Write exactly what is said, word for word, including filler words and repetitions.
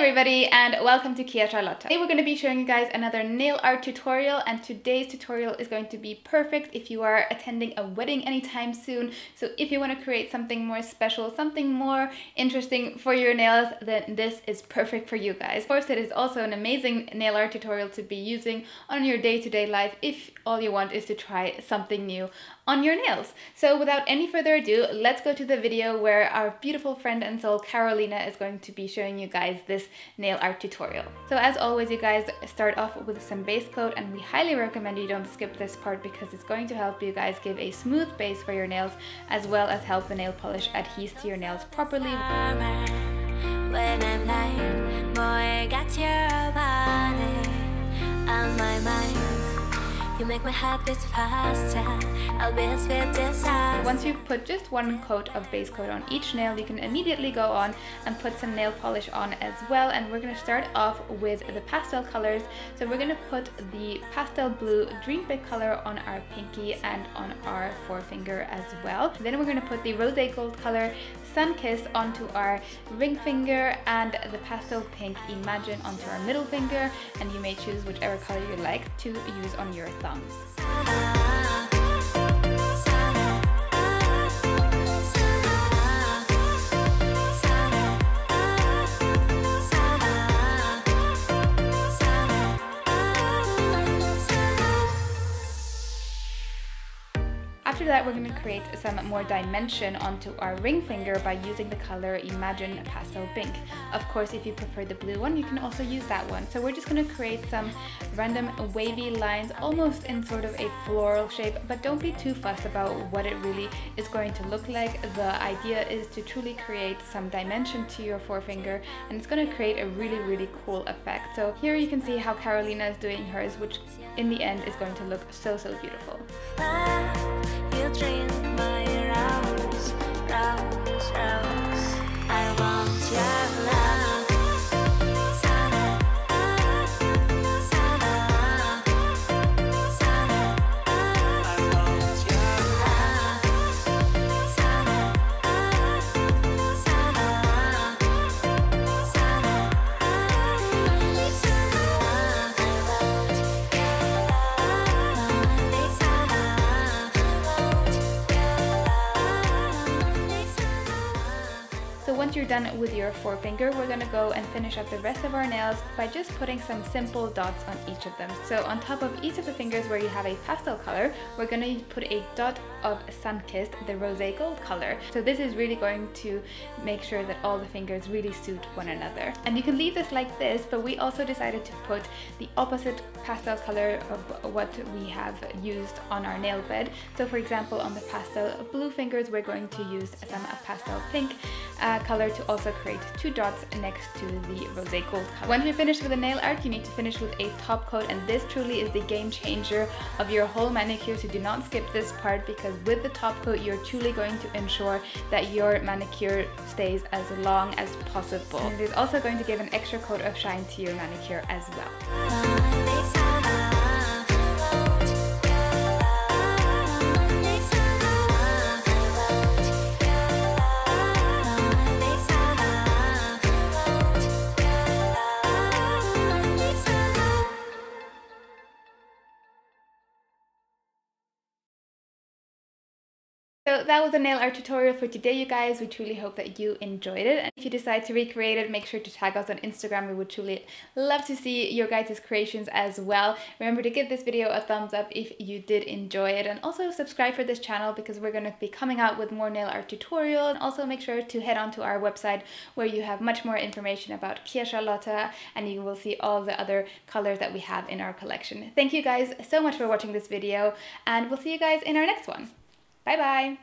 Hi everybody and welcome to Kia Charlotta. Today we're going to be showing you guys another nail art tutorial, and today's tutorial is going to be perfect if you are attending a wedding anytime soon. So if you want to create something more special, something more interesting for your nails, then this is perfect for you guys. Of course, it is also an amazing nail art tutorial to be using on your day-to-day life if all you want is to try something new on your nails. So without any further ado, let's go to the video where our beautiful friend and soul Carolina is going to be showing you guys this nail art tutorial. So as always, you guys, start off with some base coat, and we highly recommend you don't skip this part because it's going to help you guys give a smooth base for your nails as well as help the nail polish adhere to your nails properly. When I'm lying, boy, got your body on my mind. You make my heart beat faster. I'll be as fit as I. Once you've put just one coat of base coat on each nail, you can immediately go on and put some nail polish on as well. And we're going to start off with the pastel colors. So we're going to put the pastel blue Dream Big color on our pinky and on our forefinger as well. Then we're going to put the rose gold color Sun-Kissed onto our ring finger and the pastel pink Imagine onto our middle finger, and you may choose whichever color you like to use on your thumbs. After that, we're going to create some more dimension onto our ring finger by using the color Imagine Pastel Pink. Of course, if you prefer the blue one, you can also use that one. So we're just going to create some random wavy lines, almost in sort of a floral shape, but don't be too fussed about what it really is going to look like. The idea is to truly create some dimension to your forefinger, and it's going to create a really, really cool effect. So here you can see how Carolina is doing hers, which in the end is going to look so, so beautiful. Dream my rounds, rounds, rounds. I want your love. Sana, sana, sana. I want your love. Sana, sana, sana. I want your love. Once you're done with your forefinger, we're going to go and finish up the rest of our nails by just putting some simple dots on each of them. So on top of each of the fingers where you have a pastel color, we're going to put a dot of Sun-Kissed, the rose gold color. So this is really going to make sure that all the fingers really suit one another. And you can leave this like this, but we also decided to put the opposite pastel color of what we have used on our nail bed. So for example, on the pastel blue fingers, we're going to use some pastel pink uh, color to also create two dots next to the rosé gold color. Once you're finished with the nail art, you need to finish with a top coat, and this truly is the game changer of your whole manicure, so do not skip this part, because with the top coat you're truly going to ensure that your manicure stays as long as possible. And it is also going to give an extra coat of shine to your manicure as well. So that was the nail art tutorial for today, you guys. We truly hope that you enjoyed it, and if you decide to recreate it, make sure to tag us on Instagram. We would truly love to see your guys' creations as well. Remember to give this video a thumbs up if you did enjoy it, and also subscribe for this channel because we're going to be coming out with more nail art tutorials. And also make sure to head on to our website where you have much more information about Kia Charlotta, and you will see all the other colors that we have in our collection. Thank you guys so much for watching this video, and we'll see you guys in our next one. Bye bye!